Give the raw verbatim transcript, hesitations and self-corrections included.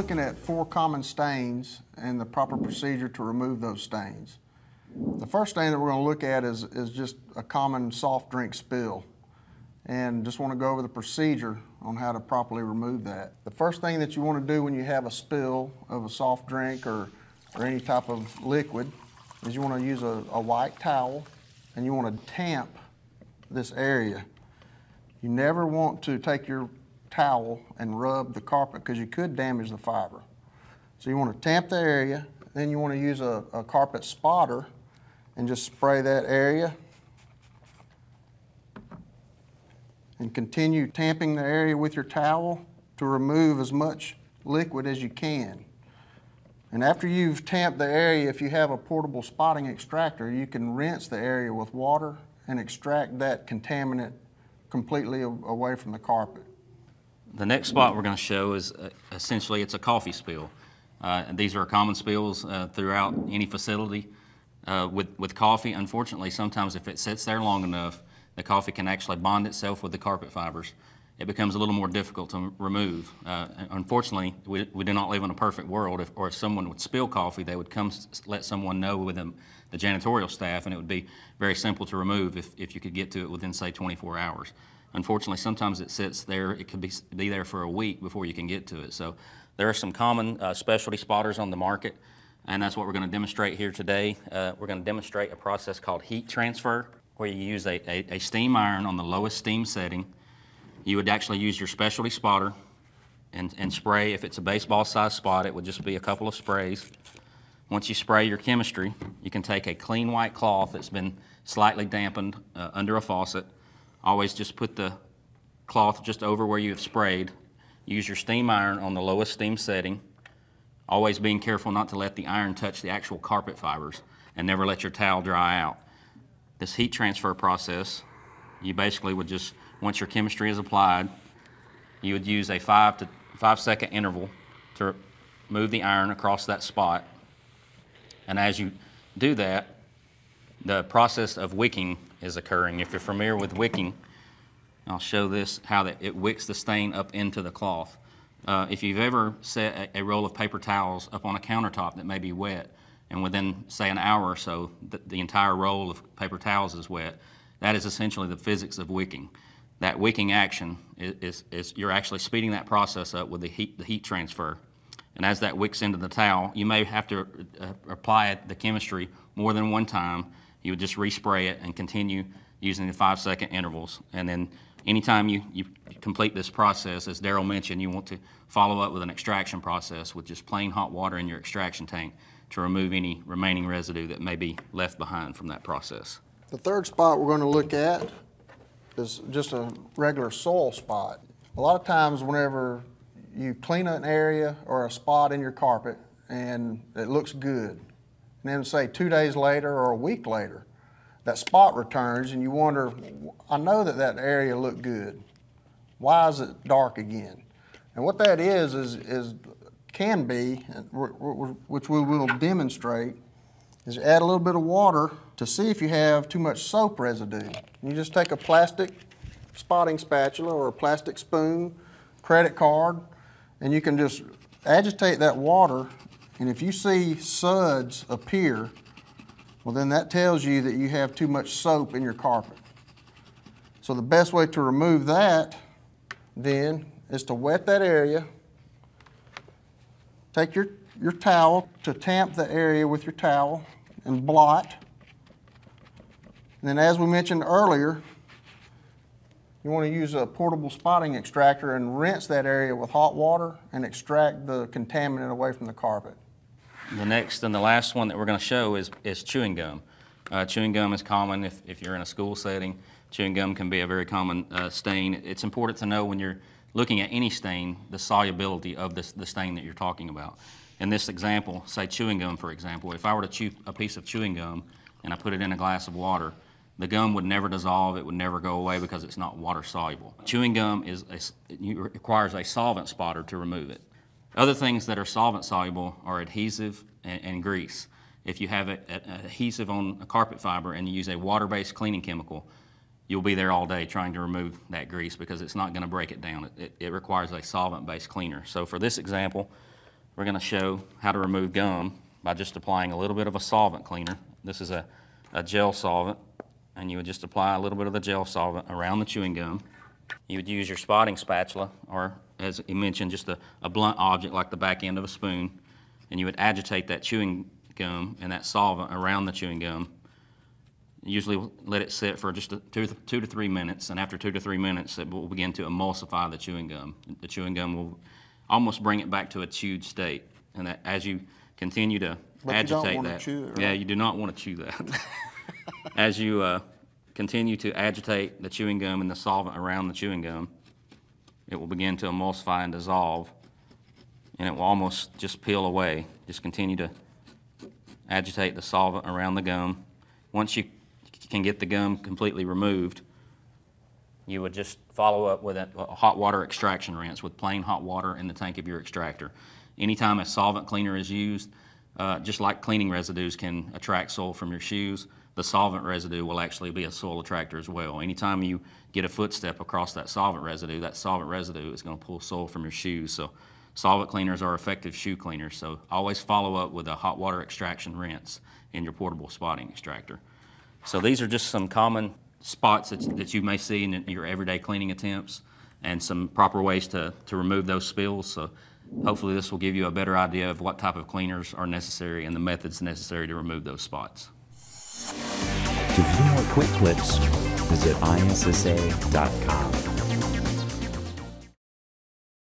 looking at four common stains and the proper procedure to remove those stains. The first stain that we're going to look at is, is just a common soft drink spill, and just want to go over the procedure on how to properly remove that. The first thing that you want to do when you have a spill of a soft drink or, or any type of liquid is you want to use a, a white towel and you want to tamp this area. You never want to take your towel and rub the carpet because you could damage the fiber. So you want to tamp the area, then you want to use a, a carpet spotter and just spray that area and continue tamping the area with your towel to remove as much liquid as you can. And after you've tamped the area, if you have a portable spotting extractor, you can rinse the area with water and extract that contaminant completely away from the carpet. The next spot we're going to show is uh, essentially it's a coffee spill. Uh, and these are common spills uh, throughout any facility. Uh, with, with coffee, unfortunately, sometimes if it sits there long enough, the coffee can actually bond itself with the carpet fibers. It becomes a little more difficult to remove. Uh, unfortunately, we, we do not live in a perfect world, if, or if someone would spill coffee, they would come let someone know with them, the janitorial staff, and it would be very simple to remove if, if you could get to it within, say, twenty-four hours. Unfortunately, sometimes it sits there, it could be, be there for a week before you can get to it. So there are some common uh, specialty spotters on the market, and that's what we're going to demonstrate here today. Uh, we're going to demonstrate a process called heat transfer, where you use a, a, a steam iron on the lowest steam setting. You would actually use your specialty spotter and, and spray. If it's a baseball size spot, it would just be a couple of sprays. Once you spray your chemistry, you can take a clean white cloth that's been slightly dampened uh, under a faucet. Always just put the cloth just over where you have sprayed. Use your steam iron on the lowest steam setting, always being careful not to let the iron touch the actual carpet fibers, and never let your towel dry out. This heat transfer process, you basically would just, once your chemistry is applied, you would use a five to five second interval to move the iron across that spot. And as you do that, the process of wicking is occurring. If you're familiar with wicking, I'll show this, how that it wicks the stain up into the cloth. Uh, if you've ever set a, a roll of paper towels up on a countertop that may be wet, and within, say, an hour or so, the, the entire roll of paper towels is wet. That is essentially the physics of wicking. That wicking action is, is, is you're actually speeding that process up with the heat, the heat transfer. And as that wicks into the towel, you may have to uh, apply the chemistry more than one time. You would just respray it and continue using the five second intervals. And then anytime you, you complete this process, as Darrell mentioned, you want to follow up with an extraction process with just plain hot water in your extraction tank to remove any remaining residue that may be left behind from that process. The third spot we're going to look at is just a regular soil spot. A lot of times whenever you clean an area or a spot in your carpet and it looks good, and then say two days later or a week later, that spot returns and you wonder, I know that that area looked good. Why is it dark again? And what that is, is, is can be, which we will demonstrate, is add a little bit of water to see if you have too much soap residue. You just take a plastic spotting spatula or a plastic spoon, credit card, and you can just agitate that water, and if you see suds appear, well then that tells you that you have too much soap in your carpet. So the best way to remove that then is to wet that area. Take your, your towel to tamp the area with your towel and blot. And then as we mentioned earlier, you want to use a portable spotting extractor and rinse that area with hot water and extract the contaminant away from the carpet. The next and the last one that we're going to show is, is chewing gum. Uh, chewing gum is common if, if you're in a school setting. Chewing gum can be a very common uh, stain. It's important to know when you're looking at any stain, the solubility of this, the stain that you're talking about. In this example, say chewing gum, for example, if I were to chew a piece of chewing gum and I put it in a glass of water, the gum would never dissolve, it would never go away because it's not water soluble. Chewing gum is a, it requires a solvent spotter to remove it. Other things that are solvent soluble are adhesive and, and grease. If you have an adhesive on a carpet fiber and you use a water-based cleaning chemical, you'll be there all day trying to remove that grease because it's not going to break it down. It, it, it requires a solvent-based cleaner. So for this example, We're going to show how to remove gum by just applying a little bit of a solvent cleaner. This is a, a gel solvent, and you would just apply a little bit of the gel solvent around the chewing gum. You would use your spotting spatula, or as you mentioned, just a, a blunt object like the back end of a spoon, and you would agitate that chewing gum and that solvent around the chewing gum. Usually let it sit for just two, two to three minutes, and after two to three minutes it will begin to emulsify the chewing gum. The chewing gum will almost bring it back to a chewed state, and that as you continue to but agitate you that, chew it, right? yeah, you do not want to chew that. As you uh, continue to agitate the chewing gum and the solvent around the chewing gum, it will begin to emulsify and dissolve, and it will almost just peel away. Just continue to agitate the solvent around the gum. Once you can get the gum completely removed, you would just follow up with a hot water extraction rinse with plain hot water in the tank of your extractor. Anytime a solvent cleaner is used, uh, just like cleaning residues can attract soil from your shoes, the solvent residue will actually be a soil attractor as well. Anytime you get a footstep across that solvent residue, that solvent residue is going to pull soil from your shoes. So solvent cleaners are effective shoe cleaners, so always follow up with a hot water extraction rinse in your portable spotting extractor. So these are just some common spots that, that you may see in your everyday cleaning attempts, and some proper ways to, to remove those spills. So hopefully this will give you a better idea of what type of cleaners are necessary and the methods necessary to remove those spots. To view more quick clips, visit I S S A dot com.